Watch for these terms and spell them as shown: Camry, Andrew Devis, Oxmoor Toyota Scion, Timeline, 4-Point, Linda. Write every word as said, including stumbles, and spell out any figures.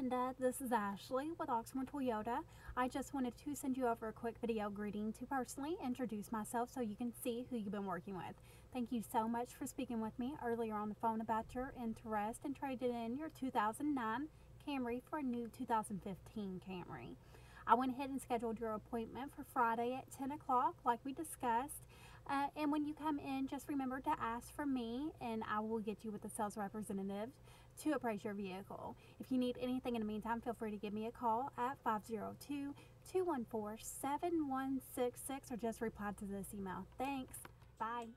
Linda. This is Ashley with Oxmoor Toyota. I just wanted to send you over a quick video greeting to personally introduce myself so you can see who you've been working with. Thank you so much for speaking with me earlier on the phone about your interest and traded in your two thousand nine Camry for a new two thousand fifteen Camry. I went ahead and scheduled your appointment for Friday at ten o'clock like we discussed. Uh, and when you come in, just remember to ask for me and I will get you with the sales representative to appraise your vehicle. If you need anything in the meantime, feel free to give me a call at five zero two, two one four, seven one six six or just reply to this email. Thanks. Bye.